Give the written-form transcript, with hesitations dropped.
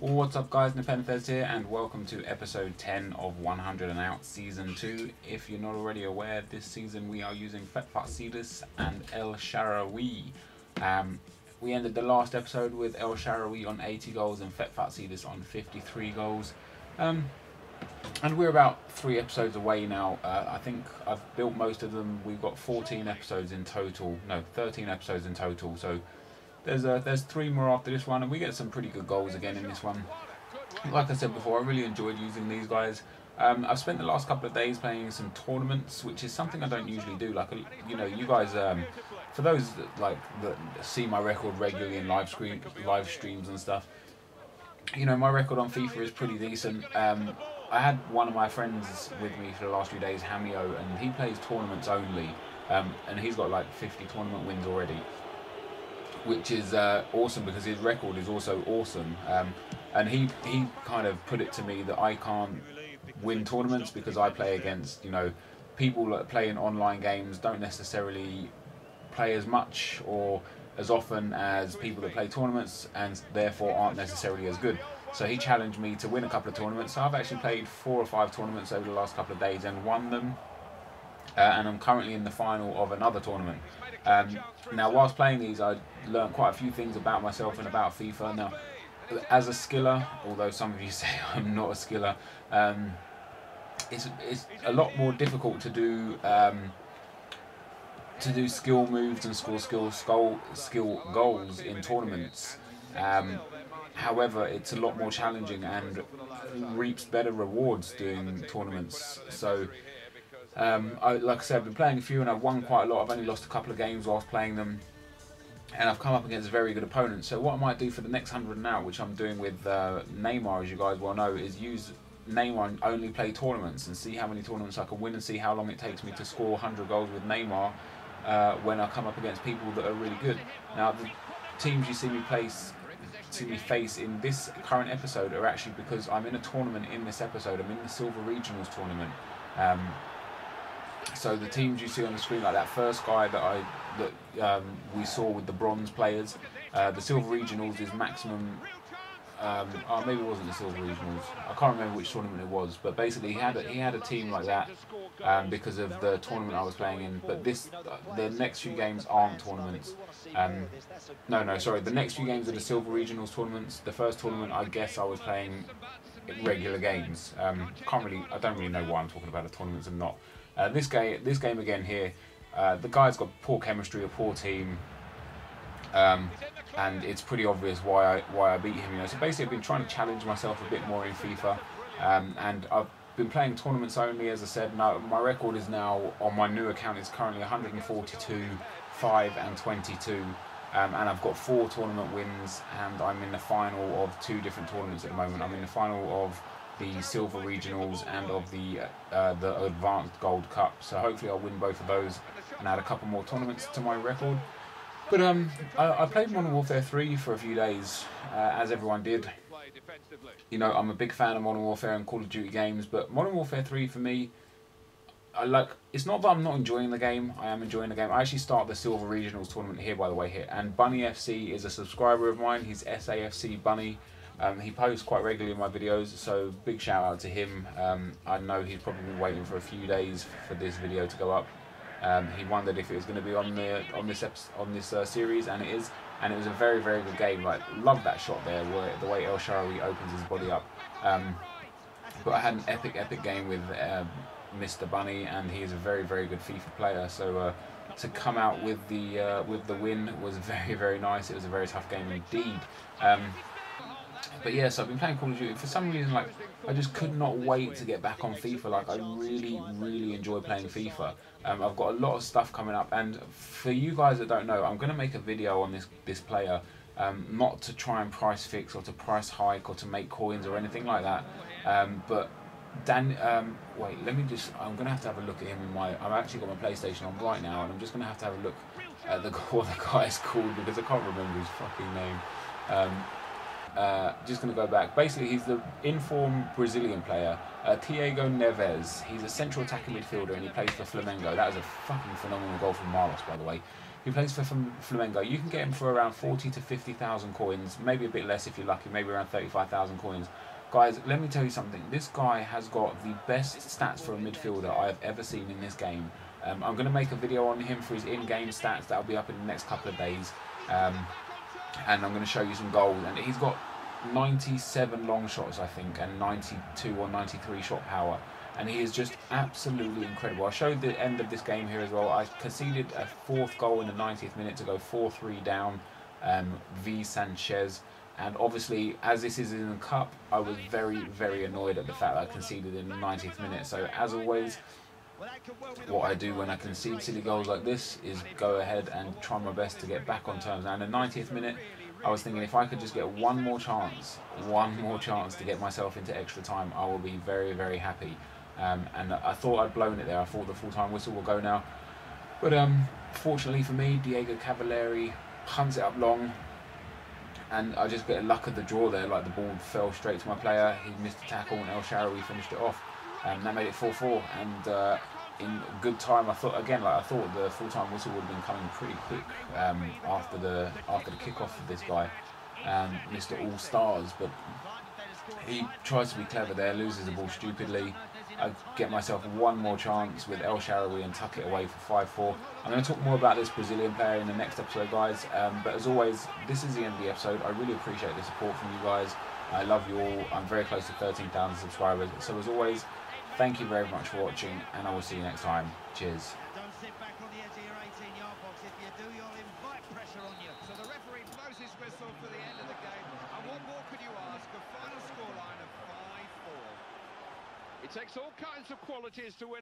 What's up guys, Nepenthes here and welcome to episode 10 of 100 and Out season 2. If you're not already aware, this season we are using Fat Cedars and El Shaarawy. We ended the last episode with El Shaarawy on 80 goals and Fat Cedars on 53 goals. And we're about 3 episodes away now. I think I've built most of them. We've got 14 episodes in total. No, 13 episodes in total. So there's 3 more after this one, and we get some pretty good goals again in this one. Like I said before, I really enjoyed using these guys. I've spent the last couple of days playing some tournaments, which is something I don't usually do. Like, you know, you guys, for those that, that see my record regularly in live streams and stuff, you know, my record on FIFA is pretty decent. I had one of my friends with me for the last few days, Hameo, and he plays tournaments only, and he's got like 50 tournament wins already, which is awesome because his record is also awesome. And he kind of put it to me that I can't win tournaments because I play against, you know, people that play in online games don't necessarily play as much or as often as people that play tournaments and therefore aren't necessarily as good. So he challenged me to win a couple of tournaments. So I've actually played 4 or 5 tournaments over the last couple of days and won them. And I'm currently in the final of another tournament. Now, whilst playing these, I learned quite a few things about myself and about FIFA. Now, as a skiller, although some of you say I'm not a skiller, it's a lot more difficult to do skill moves and score skill goals in tournaments. However, it's a lot more challenging and reaps better rewards doing tournaments. So, like I said, I've been playing a few and I've won quite a lot. I've only lost a couple of games whilst playing them, and I've come up against very good opponents. So what I might do for the next 100 now, which I'm doing with Neymar, as you guys well know, is use Neymar and only play tournaments and see how many tournaments I can win and see how long it takes me to score 100 goals with Neymar when I come up against people that are really good. Now, the teams you see me face in this current episode are actually because I'm in a tournament in this episode. I'm in the Silver Regionals tournament. So the teams you see on the screen, like that first guy that we saw with the bronze players, the Silver Regionals is maximum. Oh, maybe it wasn't the Silver Regionals. I can't remember which tournament it was, but basically he had a team like that because of the tournament I was playing in. But the next few games aren't tournaments. No, sorry. The next few games are the Silver Regionals tournaments. The first tournament, I guess, I was playing regular games. I don't really know why I'm talking about the tournaments and not. This game again here, the guy's got poor chemistry, a poor team, and it's pretty obvious why I beat him. You know, so basically I've been trying to challenge myself a bit more in FIFA, and I've been playing tournaments only, as I said. Now my record is now on my new account is currently 142, 5 and 22, and I've got 4 tournament wins, and I'm in the final of 2 different tournaments at the moment. I'm in the final of the Silver Regionals and of the Advanced Gold Cup, so hopefully I'll win both of those and add a couple more tournaments to my record. But I played Modern Warfare 3 for a few days, as everyone did. You know, I'm a big fan of Modern Warfare and Call of Duty games, but Modern Warfare 3 for me, it's not that I'm not enjoying the game. I am enjoying the game. I actually start the Silver Regionals tournament here, by the way, here. And Bunny FC is a subscriber of mine. He's SAFC Bunny. He posts quite regularly in my videos, so big shout out to him. I know he's probably been waiting for a few days for this video to go up. He wondered if it was going to be on this series, and it is. And it was a very, very good game. Like, love that shot there, where the way El Shaarawy opens his body up. But I had an epic game with Mr. Bunny, and he is a very, very good FIFA player. So to come out with the win was very, very nice. It was a very tough game indeed. But yes, I've been playing Call of Duty. For some reason, like, I just could not wait to get back on FIFA. Like, I really, really enjoy playing FIFA. I've got a lot of stuff coming up, and for you guys that don't know, I'm going to make a video on this player, not to try and price fix or to price hike or to make coins or anything like that. But Dan, wait, let me just. I'm going to have a look at him in my. I've actually got my PlayStation on right now, and I'm just going to have a look at what the guy is called because I can't remember his fucking name. Just going to go back. Basically, he's the in-form Brazilian player, Thiago Neves. He's a central attacking midfielder and he plays for Flamengo. That was a fucking phenomenal goal from Marlos, by the way. who plays for Flamengo. You can get him for around 40 to 50,000 coins, maybe a bit less if you're lucky, maybe around 35,000 coins. Guys, let me tell you something. This guy has got the best stats for a midfielder I have ever seen in this game. I'm going to make a video on him for his in-game stats. That'll be up in the next couple of days. And I'm going to show you some goals. And he's got 97 long shots, I think, and 92 or 93 shot power. And he is just absolutely incredible. I showed the end of this game here as well. I conceded a fourth goal in the 90th minute to go 4-3 down v Sanchez. And obviously, as this is in the cup, I was very, very annoyed at the fact that I conceded in the 90th minute. So as always, what I do when I concede silly goals like this is go ahead and try my best to get back on terms. And in the 90th minute, I was thinking if I could just get one more chance to get myself into extra time, I will be very, very happy. And I thought I'd blown it there. I thought the full-time whistle will go now. But fortunately for me, Diego Cavalleri punts it up long. And I just get luck of the draw there, like the ball fell straight to my player. He missed a tackle and El Shaarawy finished it off. And that made it 4-4. And in good time, I thought again, like I thought the full-time whistle would have been coming pretty quick after the kickoff of this guy, Mr. All Stars. But he tries to be clever there, loses the ball stupidly. I get myself one more chance with El Shaarawy and tuck it away for 5-4. I'm going to talk more about this Brazilian player in the next episode, guys. But as always, this is the end of the episode. I really appreciate the support from you guys. I love you all. I'm very close to 13,000 subscribers. So as always, thank you very much for watching, and I will see you next time. Cheers. Don't sit back on the edge of your 18-yard box. If you do, you'll invite pressure on you. So the referee blows his whistle for the end of the game. And what more could you ask? A final scoreline of 5-4. It takes all kinds of qualities to win.